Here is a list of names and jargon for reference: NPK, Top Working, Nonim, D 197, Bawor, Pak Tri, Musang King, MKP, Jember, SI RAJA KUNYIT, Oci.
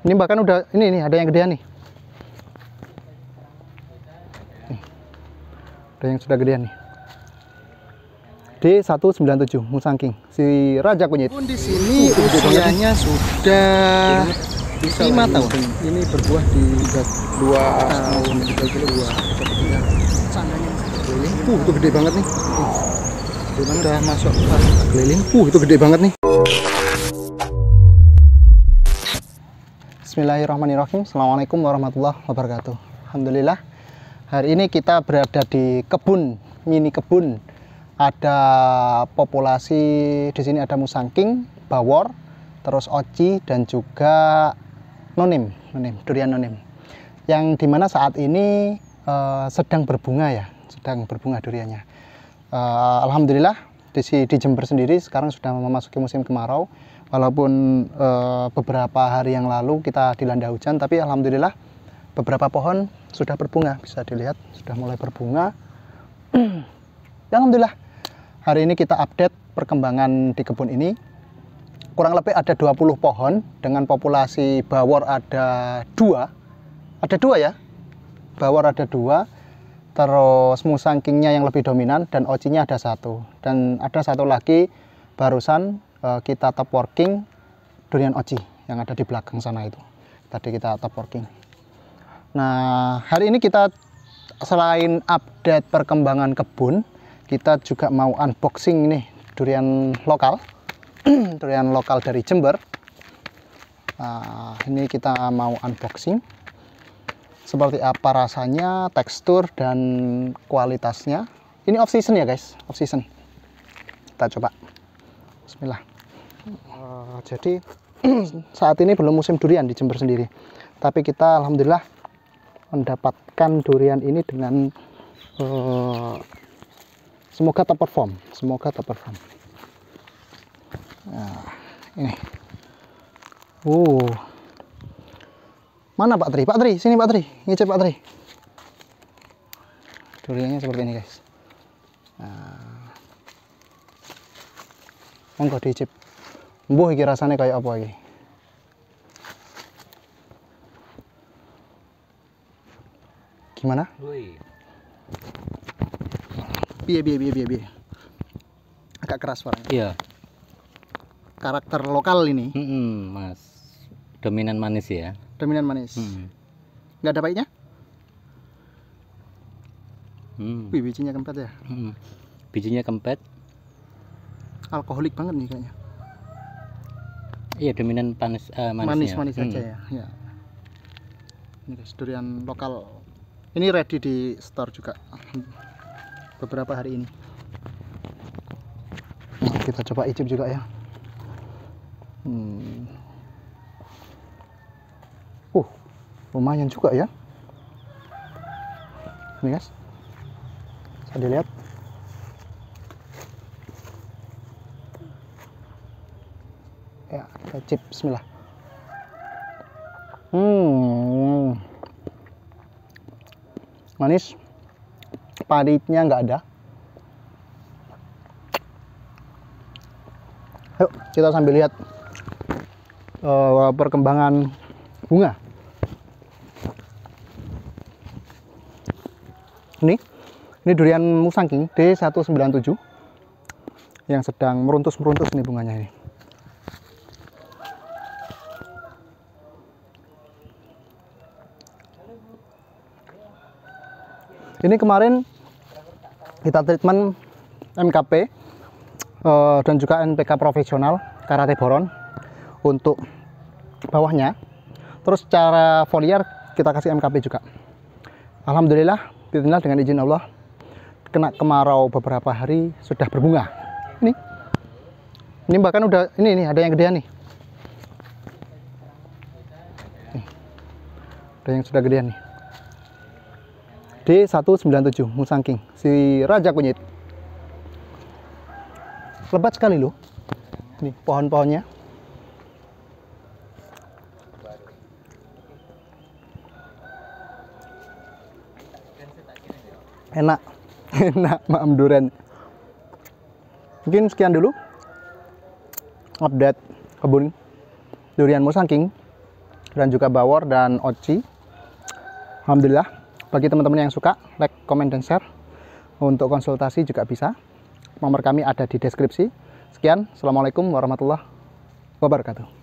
Ini bahkan udah ini nih, ada yang gedean nih. Ada yang sudah gedean nih. D 197 Musang King, si Raja Kunyit. Di sini usianya sudah 5 tahun. Ini berbuah di 2 tahun, 3 kilo 2. Itu gede banget nih. Udah masuk keliling. Itu gede banget nih. Bismillahirrahmanirrahim. Assalamualaikum warahmatullahi wabarakatuh. Alhamdulillah. Hari ini kita berada di kebun, mini kebun. Ada populasi di sini, ada Musang King, Bawor, terus Oci, dan juga Nonim, durian Nonim. Yang dimana saat ini sedang berbunga ya, sedang berbunga duriannya. Alhamdulillah di Jember sendiri sekarang sudah memasuki musim kemarau. Walaupun beberapa hari yang lalu kita dilanda hujan, tapi alhamdulillah beberapa pohon sudah berbunga. Bisa dilihat sudah mulai berbunga. Alhamdulillah. Hari ini kita update perkembangan di kebun ini. Kurang lebih ada 20 pohon dengan populasi Bawor ada 2. Ada 2 ya? Bawor ada 2. Terus Musang King-nya yang lebih dominan dan Oci-nya ada 1. Dan ada 1 lagi barusan kita top working durian Oci yang ada di belakang sana itu. Tadi kita top working. Nah, hari ini kita selain update perkembangan kebun, kita juga mau unboxing nih durian lokal, durian lokal dari Jember. Nah, ini kita mau unboxing seperti apa rasanya, tekstur dan kualitasnya. Ini off season ya guys, off season. Kita coba. Bismillah. Jadi saat ini belum musim durian di Jember sendiri, tapi kita alhamdulillah mendapatkan durian ini dengan semoga top perform, Nah, ini. Mana Pak Tri? Pak Tri, sini Pak Tri. Ngecek Pak Tri. Duriannya seperti ini, guys. Nah. Monggo dicip. Mbuh iki rasane kayak apa iki? Gimana? Biar. Agak keras suaranya. Iya. Karakter lokal ini. Mas. Dominan manis ya. Dominan manis. Nggak ada baiknya? Wih, bijinya kempet ya. Bijinya kempet. Alkoholik banget nih kayaknya. Iya, dominan panis, manisnya. Manis aja ya. Ya. Ini guys, durian lokal. Ini ready di store juga. Beberapa hari ini kita coba icip juga ya. Lumayan juga ya ini guys, bisa dilihat ya. Kita icip, bismillah. Manis, paritnya nggak ada. Yuk kita sambil lihat perkembangan bunga. Ini durian Musang King D 197 yang sedang meruntus nih bunganya ini. Ini kemarin kita treatment MKP dan juga NPK profesional karate boron untuk bawahnya. Terus cara foliar kita kasih MKP juga. Alhamdulillah, bismillah, dengan izin Allah, kena kemarau beberapa hari sudah berbunga. Ini bahkan udah ini nih, ada yang gedean nih. Ada yang sudah gedean nih. D 197 Musang King, si Raja Kunyit. Lebat sekali loh nih pohon-pohonnya. Enak, enak maem durian. Mungkin sekian dulu update kebun durian Musang King dan juga Bawor dan Oci. Alhamdulillah, bagi teman-teman yang suka, like, comment, dan share. Untuk konsultasi juga bisa. Nomor kami ada di deskripsi. Sekian, Assalamualaikum warahmatullahi wabarakatuh.